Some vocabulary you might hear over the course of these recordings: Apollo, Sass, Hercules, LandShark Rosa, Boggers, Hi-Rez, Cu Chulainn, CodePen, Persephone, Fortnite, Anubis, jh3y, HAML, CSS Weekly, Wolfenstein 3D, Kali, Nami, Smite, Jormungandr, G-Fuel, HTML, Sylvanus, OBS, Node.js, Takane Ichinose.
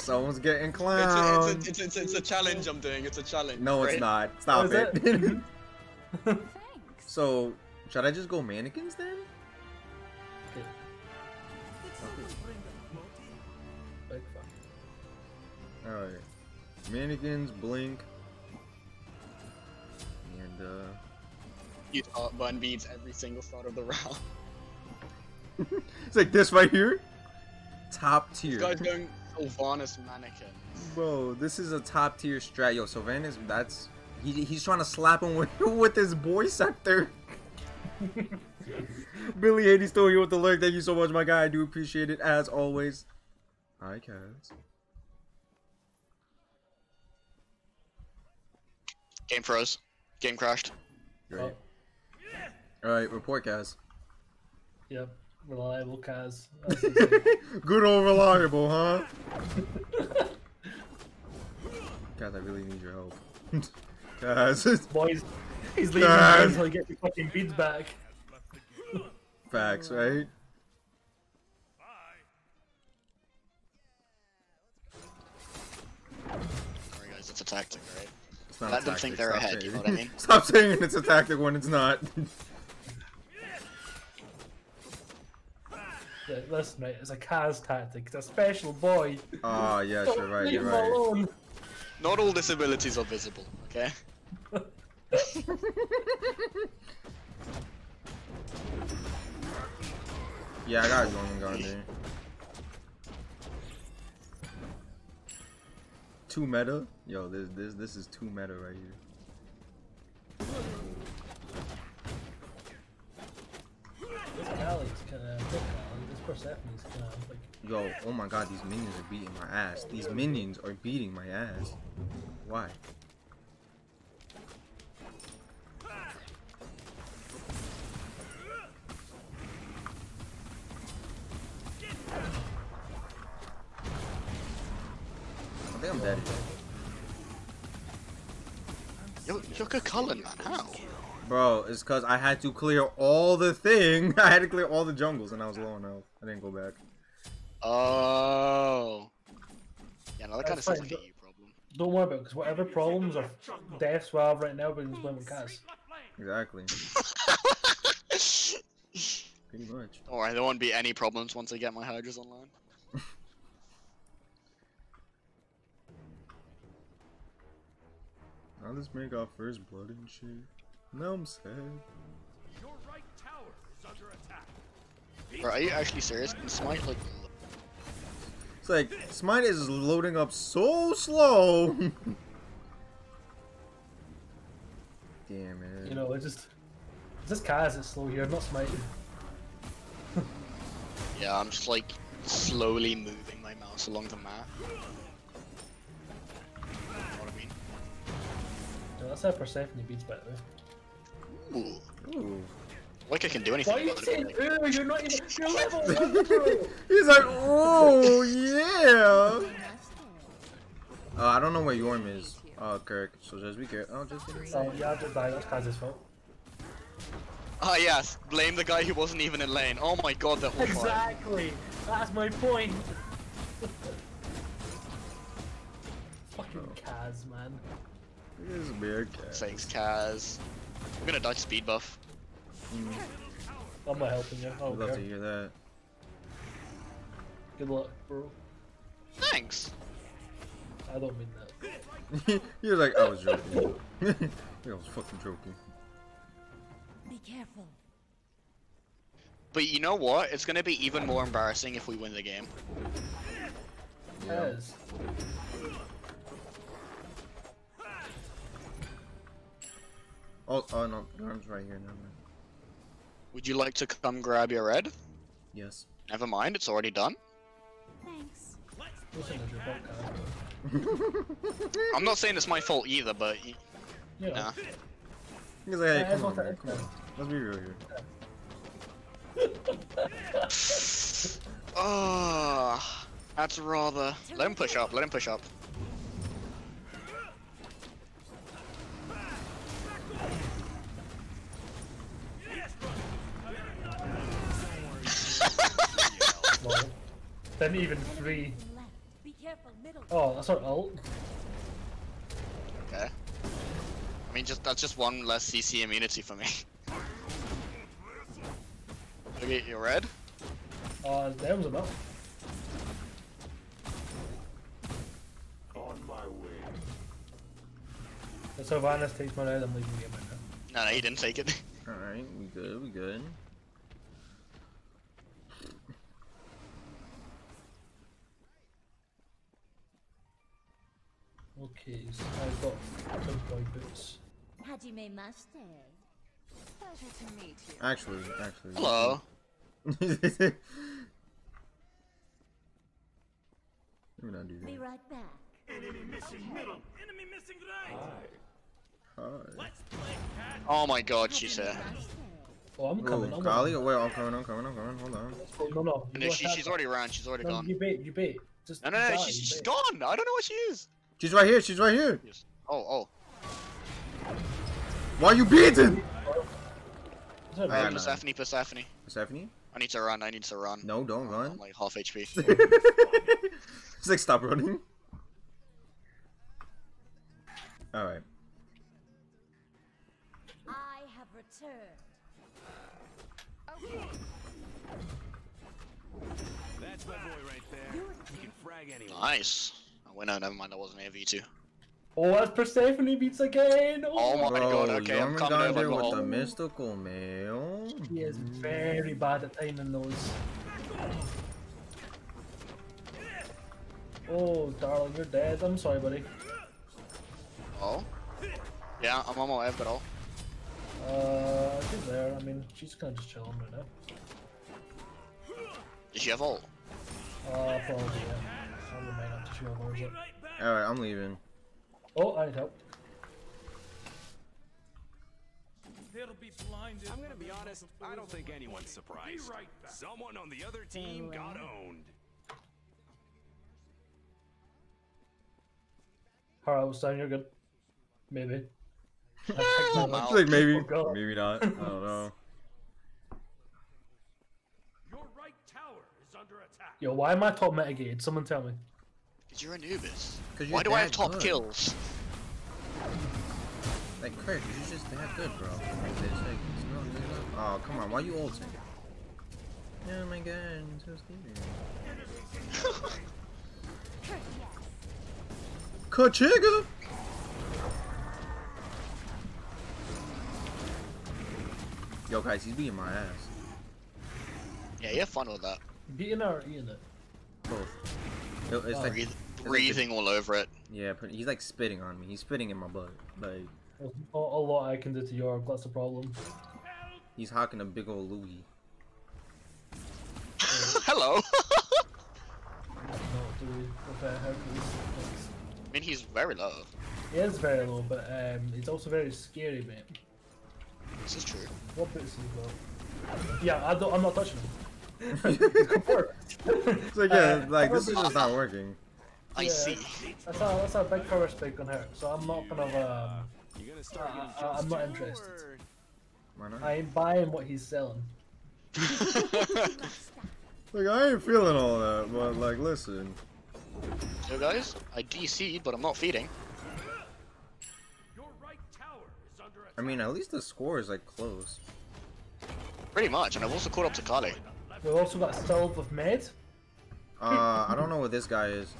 Someone's getting clowned. It's a challenge I'm doing. It's a challenge. No, it's not. Stop it. So, should I just go mannequins then? Okay. Alright. Mannequins, blink. And, You thought bun beats every single thought of the round. It's like this right here. Top tier. This guy's going Sylvanus mannequin. Bro, this is a top tier strat. Yo, Sylvanus, that's he's trying to slap him with his boy scepter. Billy 80 still here with the lurk. Thank you so much, my guy. I do appreciate it as always. Hi, Kaz. Game froze. Game crashed. Great. Oh. Alright, report Kaz. Yep. Reliable Kaz. Good old reliable, huh? Kaz, I really need your help. Kaz. Boys, he's leaving until he gets the fucking beads back. Facts, right? Alright guys, it's a tactic, right? Let them think they're ahead, you know what I mean? Stop saying it's a tactic when it's not. Listen, mate, it's a Kaz tactic. It's a special boy. Oh, yeah, you're right, you're right. Not all disabilities are visible, okay? Yeah, I got Jormungandr there. Too meta? Yo, this is too meta right here. This Kali's kinda thick, this Persephone's kinda like... Yo, oh my god, these minions are beating my ass. These minions are beating my ass. Why? I think I'm dead. You're Cu Chulainn, man. How? Bro, it's because I had to clear all the thing. I had to clear all the jungles and I was low on health. I didn't go back. Oh. Yeah, no, that kind of sounds like a EU problem. Don't worry about it, because whatever problems are deaths we have right now, we're just blaming Kaz. Exactly. Pretty much. Don't worry, there won't be any problems once I get my Hi-Rez online. Now let's make our first blood and shit. Now I'm sad. Your right tower is under attack. Bro, are you actually serious? Can Smite like... It's like, Smite is loading up so slow! Damn it. You know, it just... It's just Kaz that's slow here, not Smite. Yeah, I'm just like, slowly moving my mouse along the map. That's how Persephone beats, by the way. Ooh. Ooh. Like I can do anything. Why are you saying, ooh, you're not even your level one, bro. He's like, ooh, yeah. I don't know where Jorm is, Kirk, so just be careful. Oh, just be careful. Oh, yeah, just die. That's Kaz's fault. Ah, yes. Blame the guy who wasn't even in lane. Oh my god, that whole part. Exactly. That's my point. Fucking Kaz, man. This is weird, Kaz. Thanks, Kaz. I'm gonna dodge speed buff. Mm. I'm not helping you. I'd love to hear that. Good luck, bro. Thanks! I don't mean that. You're like, I was joking. I was fucking joking. Be careful. But you know what? It's gonna be even more embarrassing if we win the game. Yeah. Kaz. Oh, oh no, Jorm's right here, never mind. Would you like to come grab your red? Yes. Never mind, it's already done. Thanks. I'm not saying it's my fault either, but... Yeah. Nah. He's like, hey, come on, man. Come on. Let's be real here. Oh, that's rather... Let him push up, let him push up. Didn't even free. Be careful, middle. Oh, that's our ult. Okay. I mean, that's just one less CC immunity for me. Did I get your red? There was a bell. On my way. If Sylvanus takes my red, I'm leaving the ammo. No, he didn't take it. Alright, we good, we good. Okay, so I've got some boy boots. Hajime Master. Pleasure to meet you. Actually. Hello. Let me not do that. Be right back. Enemy missing middle. Enemy missing right. Hi. Let's play cat. Oh my god, she's here. Oh, I'm coming. Ooh, Kali, wait, I'm coming. Hold on. No. No, she's already around. She's already gone. You bait. Just no. She's gone. I don't know where she is. She's right here! Yes. Oh. Why are you beating? Persephone. Persephone? I need to run. No, don't run. I'm like half HP. Just like, stop running. Alright. I have returned. Okay. That's my boy right there. You can frag anyone. Nice. Oh, no, never mind, I wasn't here, V2. Oh, that's Persephone beats again! Oh my god, okay, Jormungandr, I'm coming over with the mystical mail. He is very bad at timing those. Oh, darling, you're dead. I'm sorry, buddy. Oh? Yeah, I'm on my way after all. She's there. I mean, she's kind of just chilling right now. Does she have ult? Probably, yeah. Alright, I'm leaving. Oh, I need help. They'll be blinded. I'm gonna be honest, I don't think anyone's surprised. Right, someone on the other team got owned. Alright, well, Stein, you're good. Maybe. I think maybe. Maybe not. I don't know. Your right tower is under attack. Yo, why am I top mitigated? Someone tell me. Because you're Anubis. Why do I have top kills? Like, Kirk, you're just that good, bro. Oh, come on, why are you ulting? Oh my god, I'm so scared. Kachiga! Yo, guys, he's beating my ass. Yeah, you have fun with that. Beating or eating it? Both. It's like breathing all over it. Yeah, he's like spitting on me. He's spitting in my butt. Like, there's not a lot I can do to York. That's the problem. He's hawking a big old loogie. Hello. I mean, he's very low. He is very low, but he's also very scary, mate. This is true. What boots he got? Yeah, I'm not touching him. So yeah, like this is just not working. I see. That's a big power spike on her, so I'm not gonna. I'm not interested. Why not? I ain't buying what he's selling. Like I ain't feeling all that, but like listen. Yo guys, I DC, but I'm not feeding. Your right tower is under attack. I mean, at least the score is like close. Pretty much, and I've also caught up to Kali. We've also got a salve of med. I don't know what this guy is.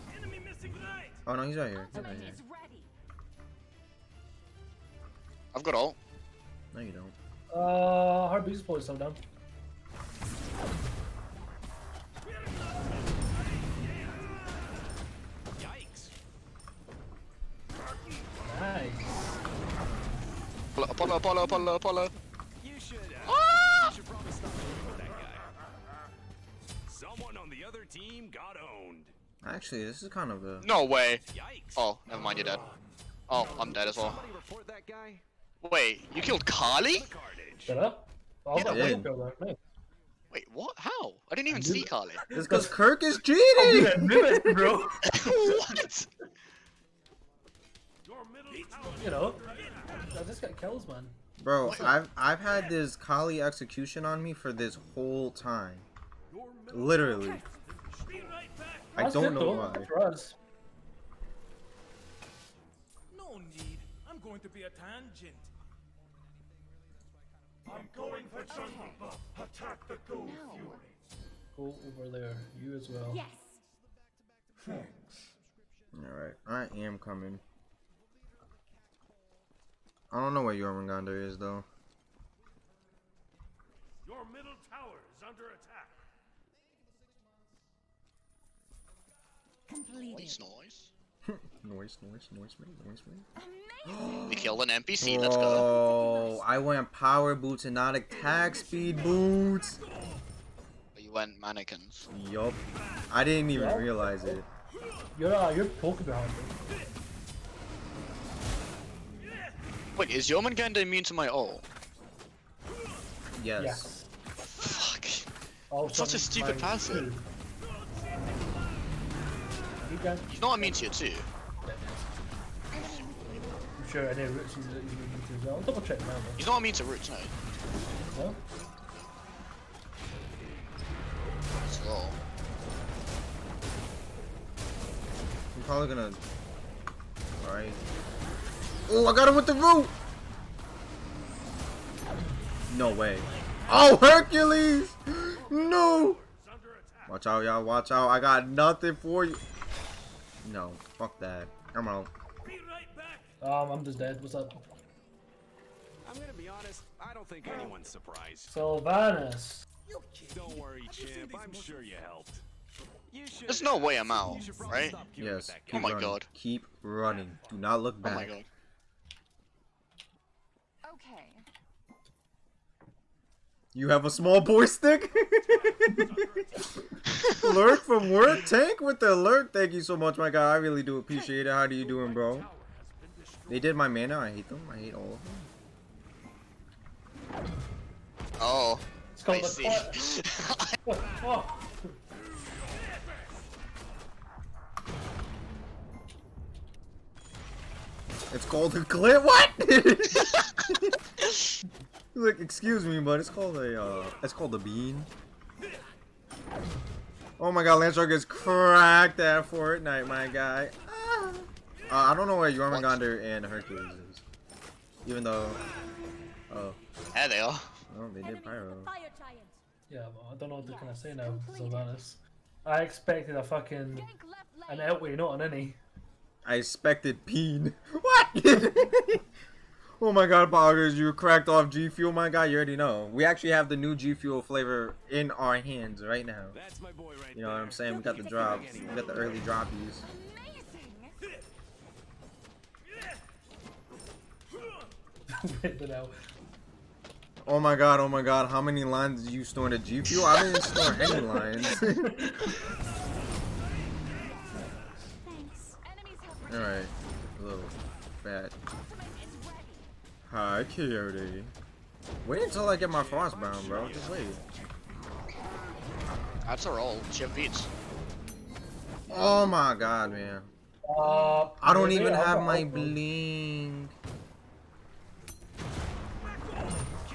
Oh no, he's right here. I've got ult. No, you don't. Hard beast pulls some down. Yikes! Nice. Apollo. You should probably stop with that guy. Someone on the other team got owned. Actually, this is kind of a... No way! Yikes. Oh, never mind, you're dead. Oh, I'm dead as well. Somebody report that guy? Wait, you killed Kali? Shut up. Wait, what? How? I didn't even see Kali. It's because Kirk is cheating! I knew it, bro! What? You know, I just got kills, man. Bro, what? I've had this Kali execution on me for this whole time. Literally. I don't know why. going to be a tangent. I'm going for jungle buff. Attack the gold fury. Go over there. You as well. Yes. Thanks. Alright, I am coming. I don't know where Jormungandr is though. Your middle tower is under attack. Completed. Noise. We killed an NPC. Let's go. Oh, I went power boots and not attack speed boots. But you went mannequins. Yup. I didn't even realize it. You're poking behind me. Wait, is Jormungandr immune to my ult? Yes. Yes. Fuck. Oh, such a stupid passive. He's not immune to you too. I'm sure I know Roots is immune to as well. I'll double check now. He's not immune to Roots, no. Huh? That's low. I'm probably gonna... Alright. Oh, I got him with the root! No way. Oh, Hercules! No! Watch out, y'all. Watch out. I got nothing for you. No, fuck that. Come on. Be right back. I'm just dead. What's up? I'm gonna be honest. I don't think anyone's surprised. Sylvanus. Don't worry, Chip. I'm sure you helped. There's no way I'm out, right? Yes. Oh my god. Keep running. Do not look back. Oh my god. Okay. You have a small boy stick? Lurk from work? Tank with the lurk? Thank you so much, my guy. I really do appreciate it. How do you doing, bro? They did my mana. I hate them. I hate all of them. Oh. It's called a oh. It's called a clip? What? Like, excuse me, but it's called the bean. Oh my god, LandShark is cracked at Fortnite, my guy. I don't know where Jormungandr and Hercules is. Even though... Oh. There they are. Oh, they did pyro. Yeah, well, I don't know what they're gonna say now, Sylvanus. I expected a fucking... an outway, not an innie. I expected peen. What? Oh my god, Boggers, you cracked off G-Fuel, my guy, you already know. We actually have the new G-Fuel flavor in our hands right now. That's my boy right there. What I'm saying? We got the drops. We got the early droppies. Oh my god, how many lines did you store in a G-Fuel? I didn't store any lines. Alright, little fat. Hi, Coyote. Wait until I get my frostbound, bro. Just wait. That's a roll. Chip beats. Oh my god, man. I don't even have my bling.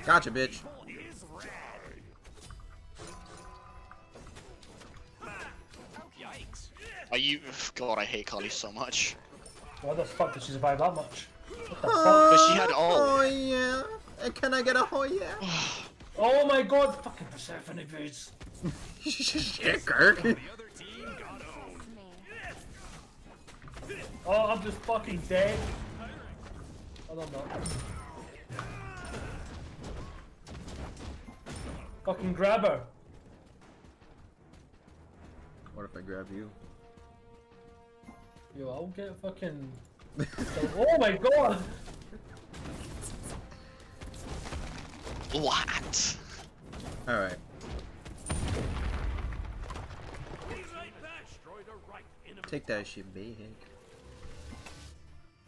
Gotcha, bitch. Yikes. Are you... God, I hate Kali so much. Why the fuck did she survive that much? Because she had all. Oh yeah. Can I get a oh yeah? Oh my god, fucking Persephone boots. Shit, Kirk. Oh, I'm just fucking dead. Hold on, bro. Fucking grab her. What if I grab you? Yo, I'll get fucking. Oh my god! What? Alright. Take that shit, big.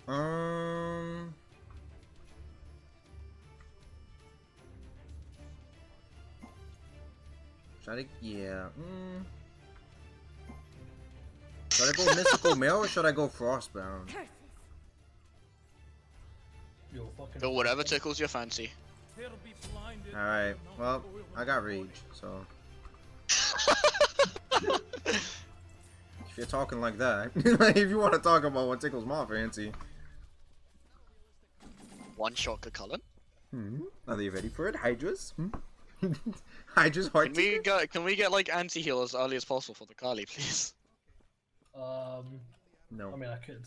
Try to. Yeah. Should I go mystical male or should I go frostbound? Go whatever tickles your fancy. Alright, well, I got rage, so... If you're talking like that, if you want to talk about what tickles my fancy... one-shot Cu Chulainn. Hmm. Are you ready for it? Hydras? Hmm? Hydra's hard. Can we get like anti-heal as early as possible for the Kali, please? No. I mean, I could.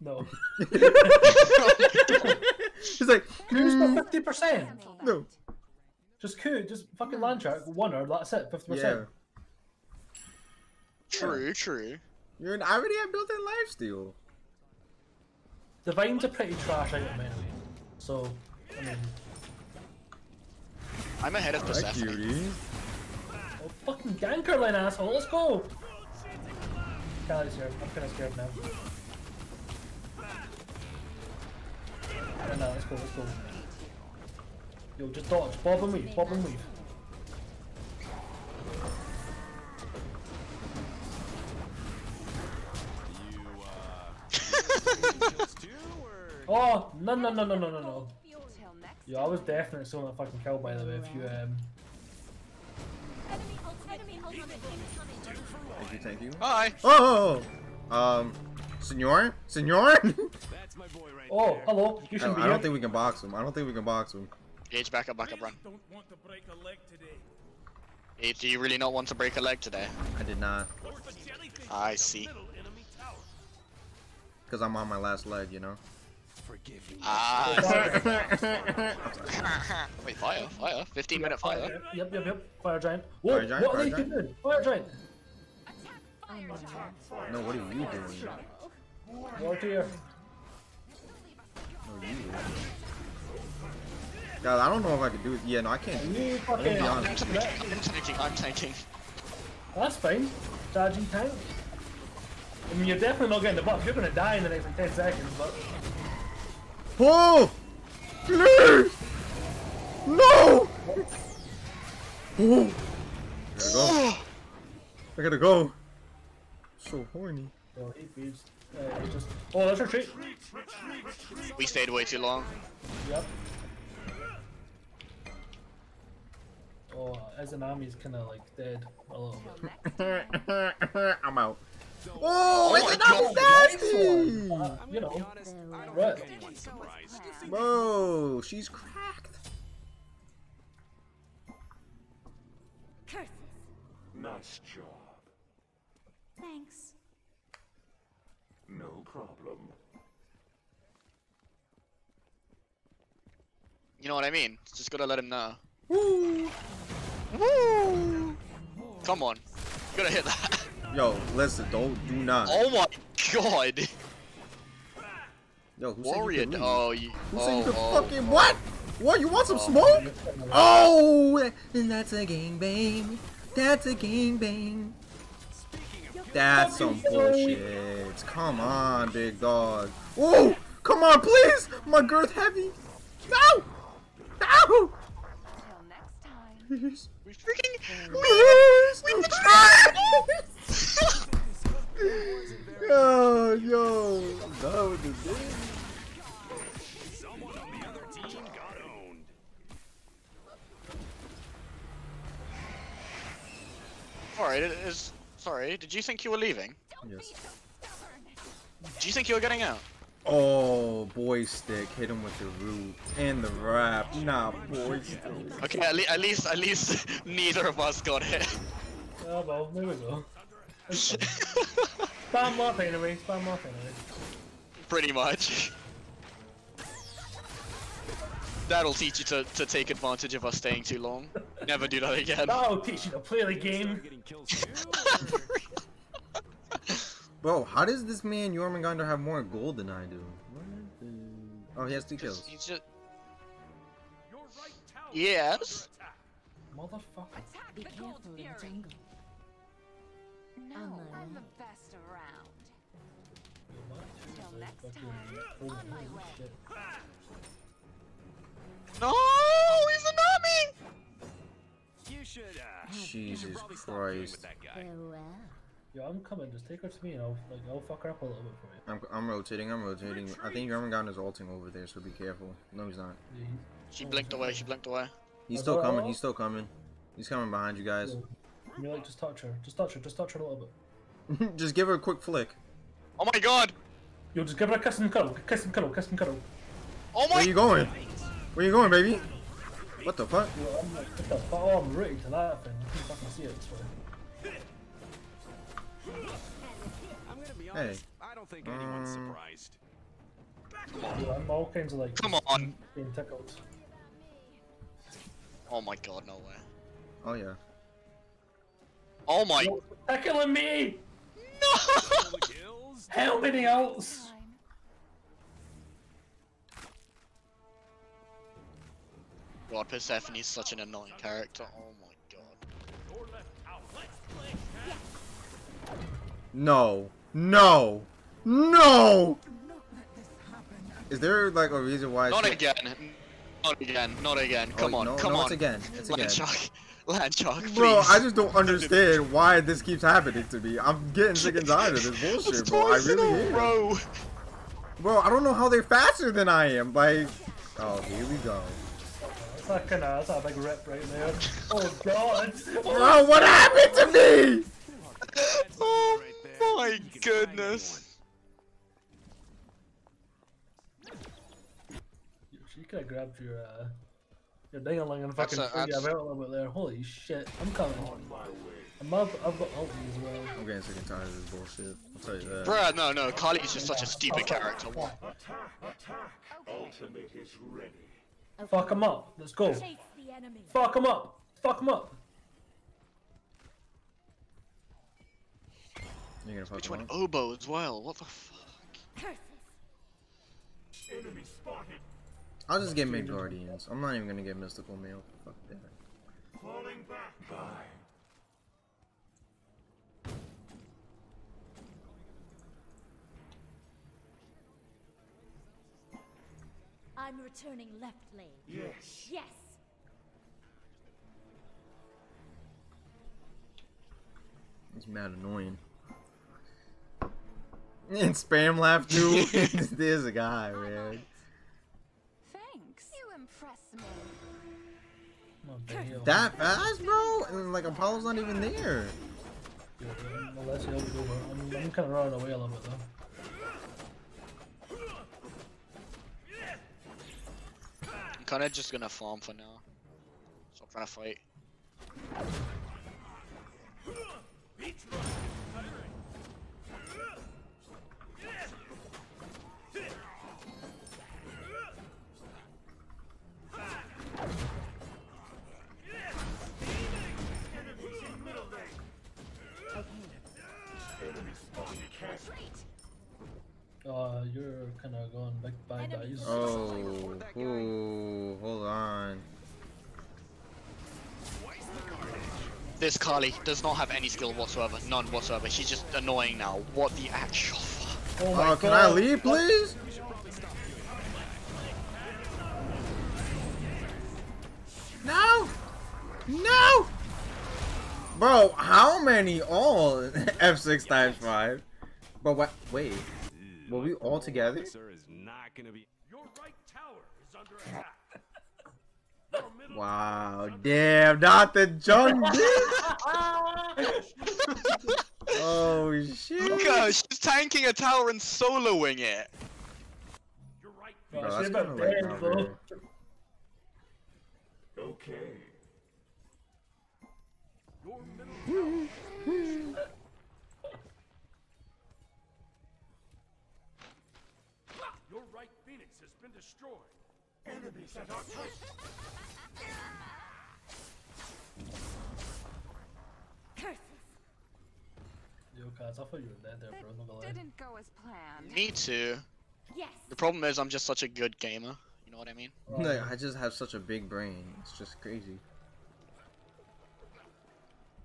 No. He's like, can you just put 50%? No. Just could, just fucking LandShark, one herb, that's it, 50%. Yeah. True, true. You're an, I already have built-in lifesteal. The vines are pretty trash, I get many. So, I mean... I'm ahead of Persephone. Oh, fucking ganker line, asshole, let's go! Kali's here, I'm kinda scared now. I don't know, let's go, let's go. Yo, just dodge, bob and weave, bob and weave. Oh, no. Yo, I was definitely still not fucking killed, by the way, if you, Thank you, thank you. Hi! Oh! Senor? Senor? That's my boy right there. Hello. You shouldn't be here. I don't think we can box him. I don't think we can box him. Age, back up, run. Don't want to break a leg today. Age, do you really not want to break a leg today? I did not. I see. Because I'm on my last leg, you know? Forgive me. Ah. Wait, fire, fire. 15-minute fire. Yep. Fire giant. Whoa, fire giant, what are you doing? Fire giant. No, what are you doing? Warrior. No, you. God, I don't know if I can do it. Yeah, no, I can't do it. I'm tanking. That's fine. Dodging tank. I mean, you're definitely not getting the buff. You're gonna die in the next like 10 seconds, but... Oh! Please! No! Oh! I gotta go. So horny. Oh, let's retreat. We stayed way too long. Yep. Oh, as an army is kind of like dead a little bit. I'm out. Oh, it's not nasty! You know, right. Whoa, she's cracked. Curses. Nice job. Thanks. No problem. You know what I mean? Just gotta let him know. Woo! Woo! Come on. You gotta hit that. Yo, listen, do not. Oh my god! Yo, who Warrior, oh, you. Who said you could fucking. What? What? You want some smoke? Oh! And that's a gangbang. That's a gangbang. That's some bullshit. Come on, big dog. Oh! Come on, please! My girth heavy! No! No! Please. We freaking. Please. Yo, I'm done with this game. Someone on the other team got owned. Alright, it is. Sorry, did you think you were leaving? Yes. Do you think you were getting out? Oh, boy stick, hit him with the root and the wrap. Nah, boy stick. Okay, at least neither of us got hit. Oh well, there we go. Spam off anyway. Pretty much. That'll teach you to take advantage of us staying too long. Never do that again. That'll teach you to play the game. Bro, how does this man Jormungandr have more gold than I do? Oh, he has 2 kills. He's just... Yes. Motherfucker. Be careful in the jungle. No, I'm the best around. Until next time, on my way. No, he's a Nami. You should. Jesus Christ. Yo, I'm coming. Just take her to me, and I'll fuck her up a little bit for you. I'm rotating. I'm rotating. I think Jormungandr is ulting over there, so be careful. No, he's not. Yeah, she blinked away. She blinked away. He's still coming. He's still coming. He's coming behind you guys. You're like, just touch her. Just touch her. Just touch her a little bit. Just give her a quick flick. Oh my god! Yo, just give her a kiss and cuddle. Kiss and cuddle. Kiss and cuddle. Oh my! Where you going? Where you going, baby? What the fuck? Yo, I'm like, what the fuck? Oh, I'm rooting to that thing. I can't fucking see it this way. I'm gonna be honest. Hey. I don't think anyone's surprised. Come on. Yo, I'm all kinds of like. Come on. Being tickled. Oh my god, no way. Oh yeah. Oh my. You're tickling me. No. How many else? God, Persephone is such an annoying character. Oh my god. No. No. No! Is there like a reason why? Not again. Not again. Not again. Come on. No, come on. It's again. It's again. LandShark, please. Bro, I just don't understand why this keeps happening to me. I'm getting sick and tired of this bullshit, bro. I really am. Bro, I don't know how they're faster than I am. Like, oh, here we go. Fucking ass, that's a big rip right there. Oh god. Bro, what happened to me? Oh my goodness. You could have grabbed your ding-a-ling and fucking freaked out a little bit there. Holy shit, I'm coming. I've got ult as well. I'm getting sick and tired of this bullshit. I'll tell you that. Bruh, no, no, Kali is just such a stupid character. Attack, attack. Ultimate is ready. Okay. Fuck him up. Let's go. Fuck him up. Fuck him up. You're gonna fuck him up? Oboe as well. What the fuck? Enemy spotted. I'll just get mid guardians. I'm not even gonna get mystical mail. Fuck that. Falling back. Bye. I'm returning left lane. Yes. Yes. It's mad annoying. And spam laugh too. There's a guy, man. Thanks. You impress me. That fast, bro? And like Apollo's not even there. I'm kind of running away a little bit though. I'm kinda just gonna farm for now. Stop trying to fight. You're kind of going back by guys. Oh, ooh, hold on. This Kali does not have any skill whatsoever, none whatsoever. She's just annoying now. What the actual fuck? Oh, can I leave, please? No! No! Bro, how many all F6 times 5? But what? Wait. Were we all together? Wow, damn, not the jungle. Oh shit. Luka, she's tanking a tower and soloing it. You're right. Bro, that's kinda like over. Okay. Your middle tower. Destroyed. Enemies at our curses. Yo, guys, I thought you were dead there, bro. No, didn't go as planned. Me too. Yes. The problem is I'm just such a good gamer. You know what I mean? Oh. No, I just have such a big brain. It's just crazy.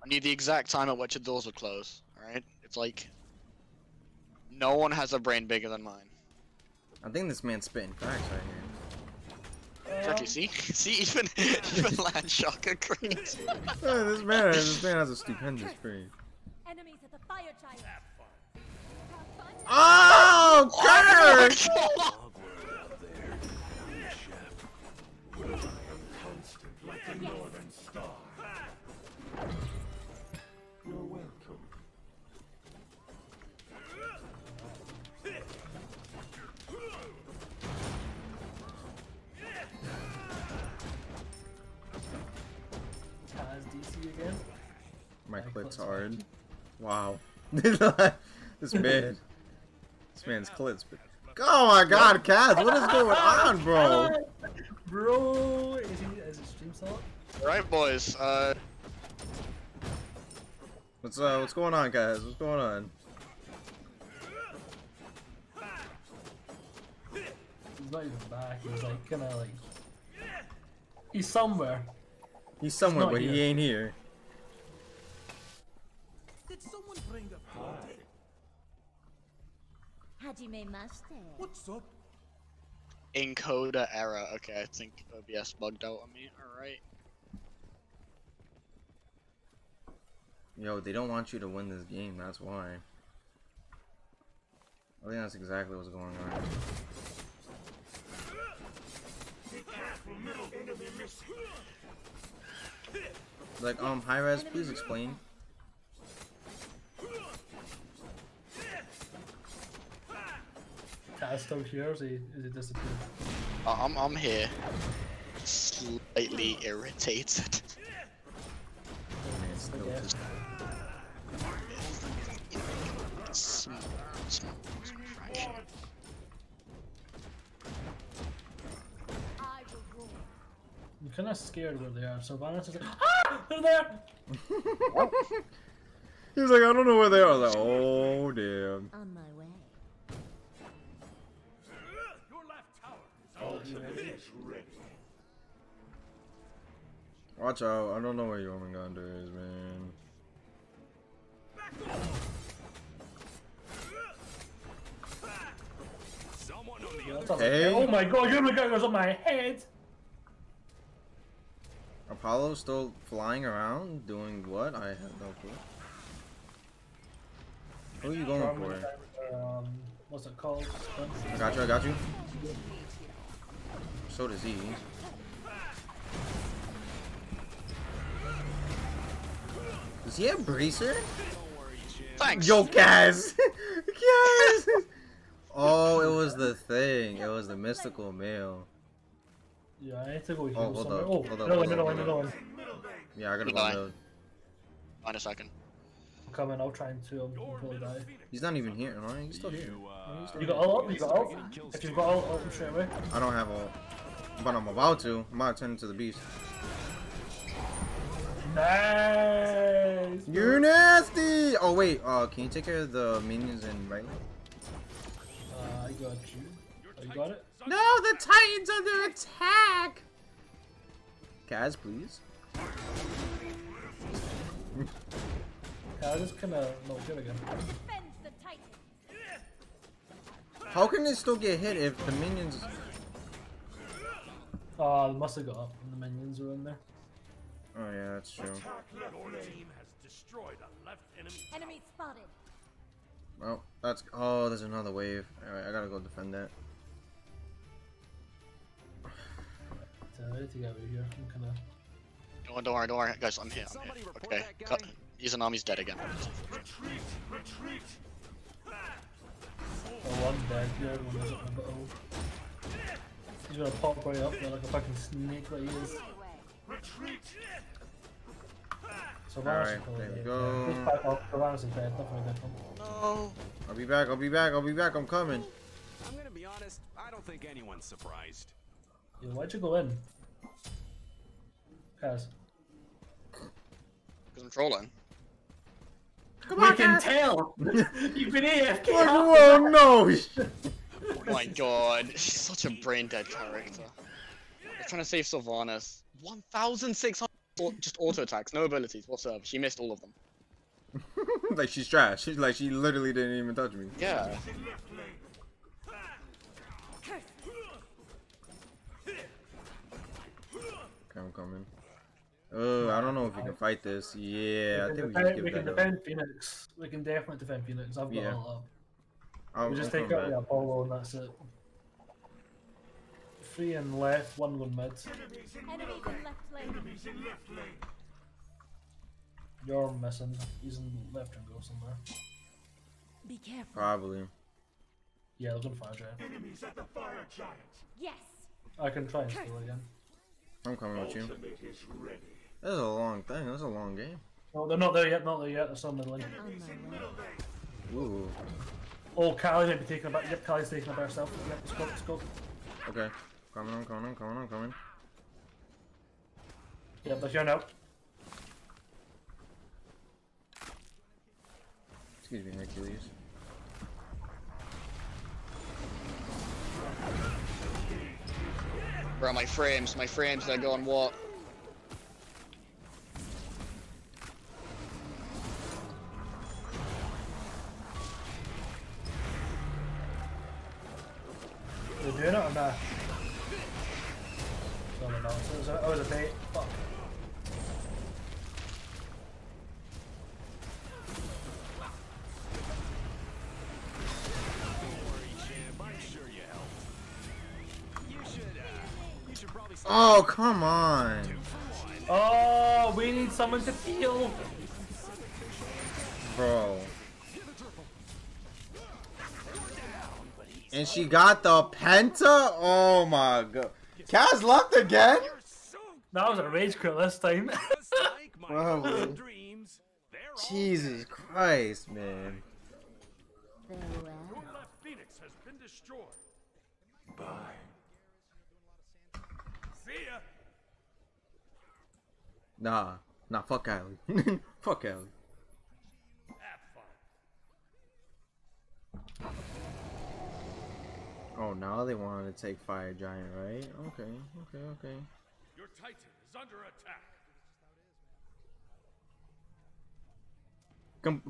I need the exact time at which the doors will close. All right? It's like no one has a brain bigger than mine. I think this man's spitting facts right here. Chucky, see, even LandShark agrees. This man has a stupendous brain. Enemies at the fire giant. Oh, curse! My clit's hard. Wow. This man's clit's big. Oh my god, Kaz, what is going on, bro? Bro, is it stream salt? Alright, boys, what's going on, guys? What's going on? He's not even back, he's like, kinda like... He's somewhere. He's somewhere, but he ain't here. Did someone bring up Monty? Hajime Master. What's up? Encoder error. Okay, I think OBS bugged out on me. Alright. Yo, they don't want you to win this game, that's why. I think that's exactly what's going on. Like, Hi-Rez, please explain. Kaz still here, or is he disappeared? I'm here. Slightly irritated. I'm kind of scared where they are. Sylvanus is like, ah! They're there! He was like, I don't know where they are. I was like, oh, damn. On my way. Watch out, I don't know where Jormungandr is, man. Hey. Oh my god, Jormungandr's on my head! Apollo's still flying around, doing what? I have no clue. Who are you going for? What's it called? I got you. So does he. Does he have Bracer? Thanks. Yo, Kaz! Kaz! Oh, it was the thing. It was the mystical male. Yeah, I need to go heal somewhere. Oh, middle one. Yeah, I gotta go mode. Wait a second. I'm coming, I'll try and two, I'll probably die. He's not even here, right? He's still here. You got all up? You got all up? If you've got all up, straight away. I don't have all. But I'm about to. I'm about to turn into the beast. Nice! You're nasty! Oh wait, can you take care of the minions and right? I got you. Oh, you got it? No, the Titan's under attack! Kaz, please. Kaz is kinda no good again. How can they still get hit if the minions... they must have got up when the minions were in there. Oh yeah, that's true. Enemy spotted. Oh, that's there's another wave. All right, I gotta go defend that. I need to get over here. I'm kinda... Don't worry, guys. I'm here. Okay, Izanami's dead again. Retreat. Oh, I'm dead. The other one doesn't remember. Oh. He's gonna pop right up there like a fucking snake that he is. Retreat! Alright, there we go. No. I'll be back, I'm coming. I'm gonna be honest, I don't think anyone's surprised. Yo, why'd you go in? Kaz. Because I'm trolling. Come on, we can tell! You've been AFK! Oh no! Oh my god, she's such a brain dead character. I'm trying to save Sylvanus. 1,600 just auto attacks, no abilities whatsoever. She missed all of them. Like she's trash. She's like she literally didn't even touch me. Yeah. Okay, I'm coming. Oh, I don't know if we can fight this. Yeah, I think we can defend Phoenix. We can definitely defend Phoenix. I've got all up. We'll just take out the Apollo and that's it. 3 and left, 1 mid. Enemies in left lane. You're missing. He's in left and go somewhere. Be careful. Probably. Yeah, there's a fire giant. Enemies at the fire giant. Yes. I can try and steal again. I'm coming with you. This is a long thing. This is a long game. No, they're not there yet, not there yet. They're still middling. Ooh. Oh, Kali might be taking about. Yep, Kali's taking about herself. Yep, let's go, let's go. Okay. Coming, I'm coming, I'm coming, I'm coming. Yep, that's your now. Excuse me, Hercules. Bro, my frames, they're going what? Are they doing it or nah? No, no, no. That was a bait. Fuck. Oh, come on. Oh, we need someone to heal. Bro. And she got the penta? Oh my god. Kaz lucked again? That was a rage crit this time. Bro. Jesus Christ, man. Your left Phoenix has been destroyed. Bye. Nah, fuck Kali. Fuck Kali. Oh, now they wanted to take Fire Giant, right? Okay, okay, okay. Your Titan is under attack.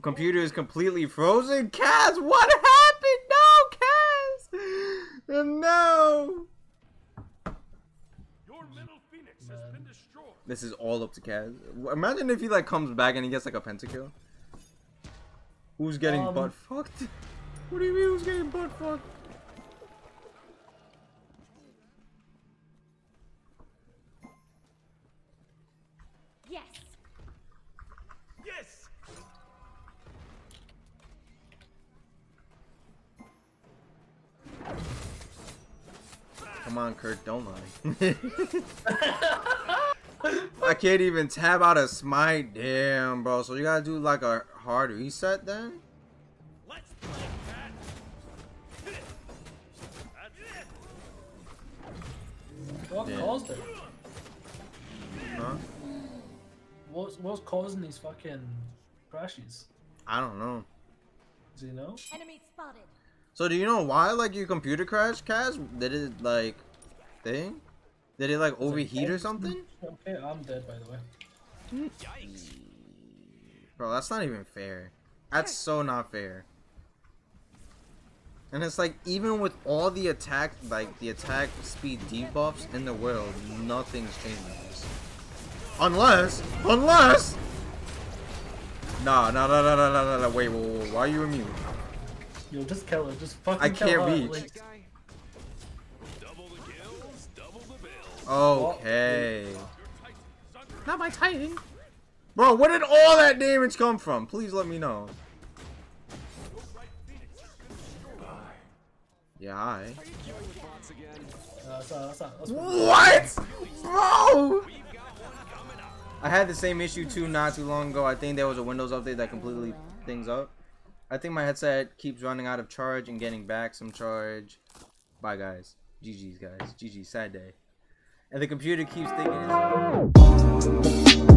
Computer is completely frozen. Kaz, what happened? No, Kaz. No. This is all up to Kaz. Imagine if he like comes back and he gets like a pentakill. Who's getting butt fucked? What do you mean who's getting butt fucked? Yes. Yes. Come on, Kurt, don't lie. I can't even tab out a smite. Damn, bro. So you gotta do like a hard reset then? Let's play that. That's it. What caused it? Huh? What's causing these fucking crashes? I don't know. Do you know? Enemy spotted. So do you know why like your computer crashed, Kaz? Did it like thing? Did it like overheat or something? Okay, I'm dead by the way. Yikes. Bro, that's not even fair. That's so not fair. And it's like even with all the attack speed debuffs in the world, nothing's changing this. Unless Nah, wait, why are you immune? Yo, just kill her, just fucking kill her. I can't reach. Double the kills, double the bills. Okay. Not my Titan. Bro, where did all that damage come from? Please let me know. Yeah, I. What? Bro! I had the same issue too not too long ago. I think there was a Windows update that completely things up. I think my headset keeps running out of charge and getting back some charge. Bye guys. GG's guys. GG. Sad day. And the computer keeps thinking it's